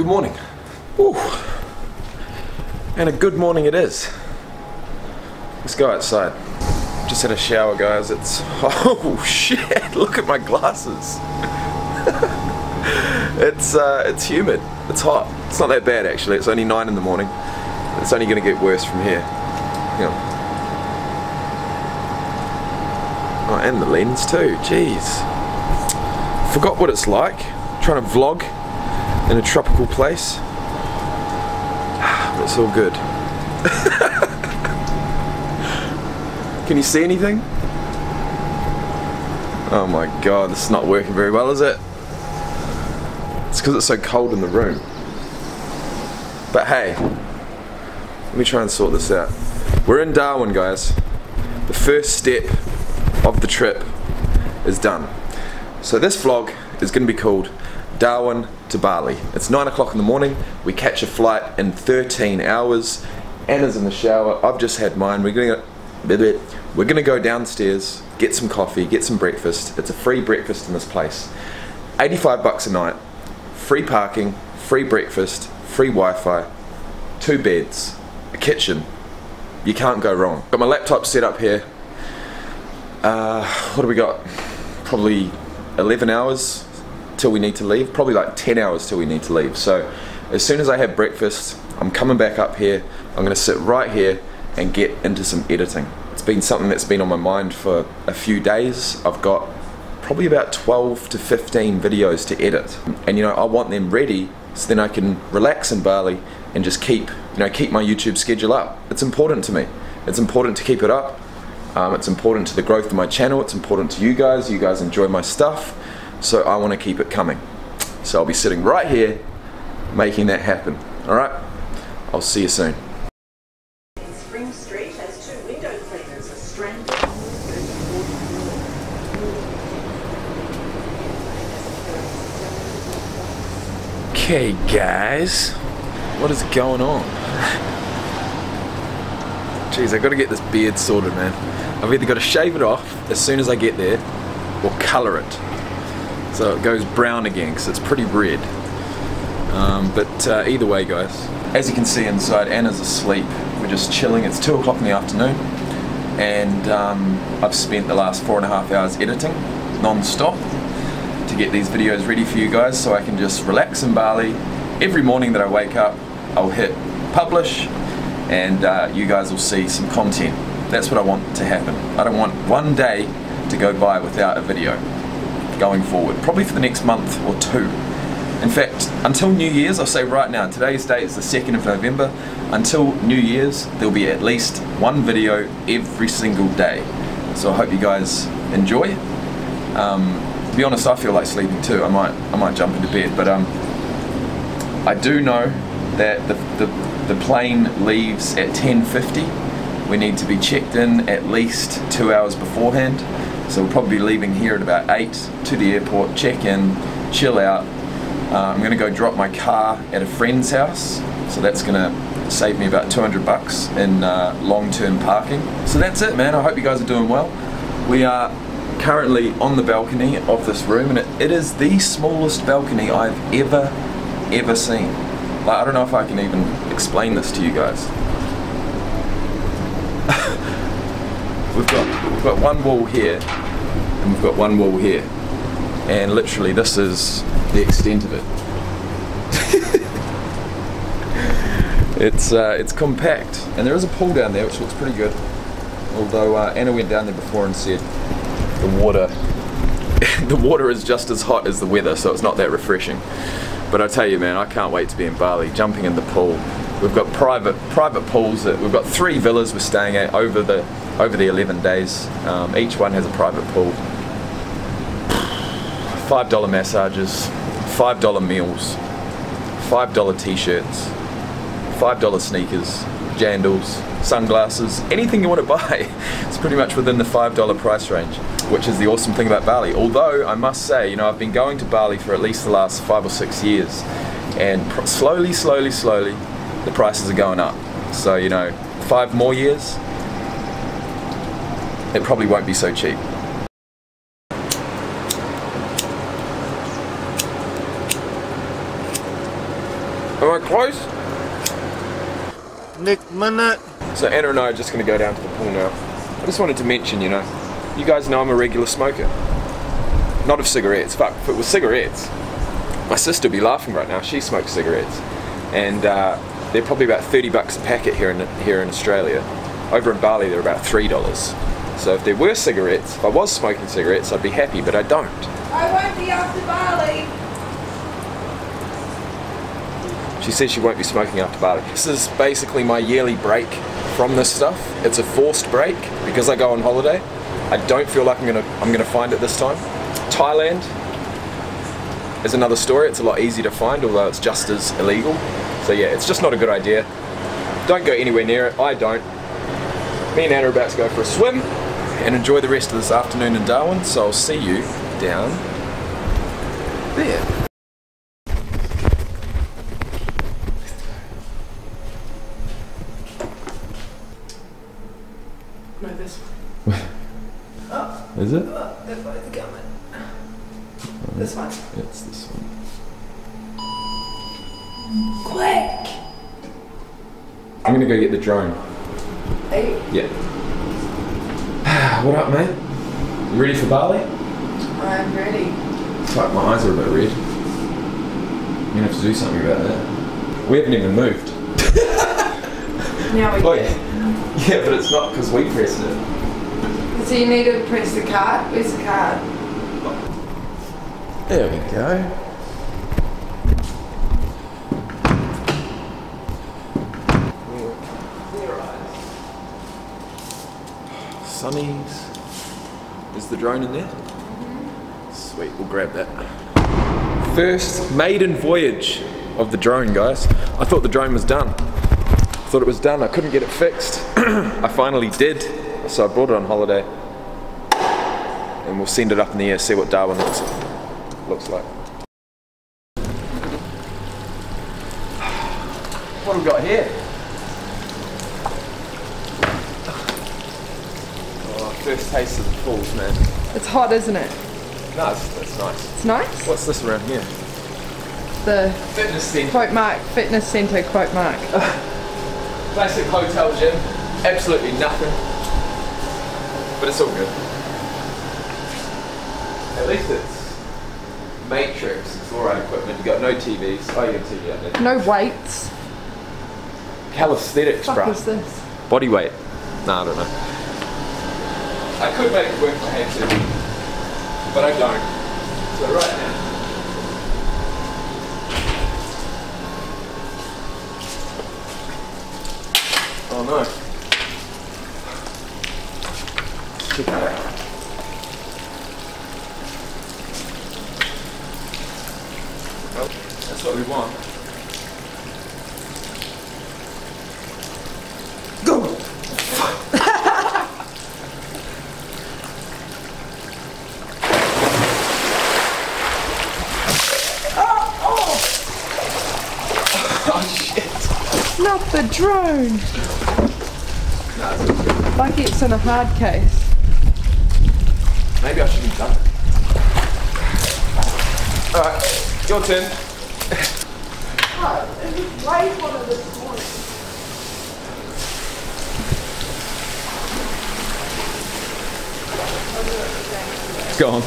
Good morning. Ooh. And a good morning it is. Let's go outside. Just had a shower, guys. It's... oh shit, look at my glasses. It's humid. It's hot. It's not that bad actually. It's only 9 in the morning. It's only going to get worse from here. Hang on. Oh, and the lens too, jeez. Forgot what it's like trying to vlog in a tropical place. But it's all good. Can you see anything? Oh my god, this is not working very well, is it? It's because it's so cold in the room. But hey, let me try and sort this out. We're in Darwin, guys. The first step of the trip is done. So this vlog is going to be called Darwin to Bali. It's 9 o'clock in the morning, we catch a flight in 13 hours, Anna's in the shower, I've just had mine, we're gonna go downstairs, get some coffee, get some breakfast. It's a free breakfast in this place. 85 bucks a night, free parking, free breakfast, free Wi-Fi, 2 beds, a kitchen. You can't go wrong. Got my laptop set up here. What do we got? Probably 11 hours till we need to leave. Probably like 10 hours till we need to leave. So as soon as I have breakfast, I'm coming back up here. I'm going to sit right here and get into some editing. It's been something that's been on my mind for a few days. I've got probably about 12 to 15 videos to edit. And you know, I want them ready so then I can relax in Bali and just keep my YouTube schedule up. It's important to me. It's important to keep it up. It's important to the growth of my channel, it's important to you guys enjoy my stuff, so I want to keep it coming. So I'll be sitting right here, making that happen. Alright, I'll see you soon. Spring Street has 2 window cleaners, a strand. Okay guys, what is going on? Jeez, I've got to get this beard sorted, man. I've either got to shave it off as soon as I get there, or colour it so it goes brown again, because it's pretty red. But either way, guys, as you can see inside, Anna's asleep. We're just chilling. It's 2 o'clock in the afternoon, and I've spent the last 4.5 hours editing non-stop to get these videos ready for you guys, so I can just relax in Bali. Every morning that I wake up, I'll hit publish, and you guys will see some content. That's what I want to happen. I don't want one day to go by without a video going forward, probably for the next month or 2. In fact, until New Year's, I'll say right now, today's date is the 2nd of November, until New Year's there'll be at least 1 video every single day. So I hope you guys enjoy. To be honest, I feel like sleeping too. I might jump into bed, but I do know that the plane leaves at 10:50. We need to be checked in at least 2 hours beforehand, so we'll probably be leaving here at about 8 to the airport, check in, chill out. I'm gonna go drop my car at a friend's house, so that's gonna save me about 200 bucks in long-term parking. So that's it, man. I hope you guys are doing well. We are currently on the balcony of this room, and it is the smallest balcony I've ever seen. Like, I don't know if I can even explain this to you guys. we've got one wall here, and we've got one wall here, and literally this is the extent of it. It's compact, and there is a pool down there which looks pretty good. Although Anna went down there before and said the water, the water is just as hot as the weather, so it's not that refreshing. But I tell you, man, I can't wait to be in Bali, jumping in the pool. We've got private pools. We've got 3 villas we're staying at over the 11 days. Each one has a private pool. $5 massages, $5 meals, $5 t-shirts, $5 sneakers, jandals, sunglasses, anything you want to buy. It's pretty much within the $5 price range, which is the awesome thing about Bali. Although I must say, you know, I've been going to Bali for at least the last 5 or 6 years, and slowly the prices are going up. So you know, 5 more years it probably won't be so cheap. boys? Nick Minute. So Anna and I are just going to go down to the pool now. I just wanted to mention, you know, you guys know I'm a regular smoker. Not of cigarettes, but if it was cigarettes, my sister would be laughing right now. She smokes cigarettes. And they're probably about 30 bucks a packet here in Australia. Over in Bali they're about $3. So if there were cigarettes, if I was smoking cigarettes, I'd be happy, but I don't. I won't be after Bali. She says she won't be smoking after Bali. This is basically my yearly break from this stuff. It's a forced break because I go on holiday. I don't feel like I'm gonna find it this time. Thailand is another story. It's a lot easier to find, although it's just as illegal. So yeah, it's just not a good idea. Don't go anywhere near it. I don't. Me and Anna are about to go for a swim and enjoy the rest of this afternoon in Darwin, so I'll see you down there. No, this one. Oh. Is it? Oh, that way, the government. This one. It's this one. Quick! I'm gonna go get the drone. Hey. Yeah. What up, mate? You ready for Bali? I'm ready. It's like my eyes are a bit red. I'm gonna have to do something about that. We haven't even moved. Now we can. Yeah, but it's not because we pressed it. So you need to press the card? Where's the card? There we go. Sunnies. Is the drone in there? Sweet, we'll grab that. First maiden voyage of the drone, guys. I thought the drone was done. I thought it was done. I couldn't get it fixed. I finally did, so I brought it on holiday. And we'll send it up in the air, see what Darwin looks like. What have we got here? First taste of the pools, man. It's hot, isn't it? No, it's nice. It's nice? What's this around here? The fitness centre. Quote mark, fitness centre, quote mark. Classic hotel gym, absolutely nothing. But it's all good. At least it's Matrix, it's alright equipment. You've got no TVs. Oh, you got TV out there. No weights. Calisthenics, bruh. What is this? Body weight. Nah, I don't know. I could make it work if I had to, but I don't. So right now. Oh no. Check it out. Well, that's what we want. Not the drone! No, like it's in a hard case. Maybe I shouldn't have done it. Alright, your turn. Oh, and you played one of the toys. It's gone.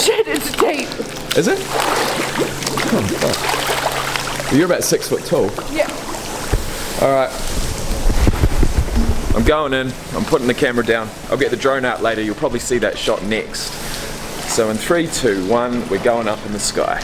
Shit, it's deep! Is it? Oh, fuck. You're about 6 foot tall. Yeah. Alright. I'm going in. I'm putting the camera down. I'll get the drone out later. You'll probably see that shot next. So in 3, 2, 1, we're going up in the sky.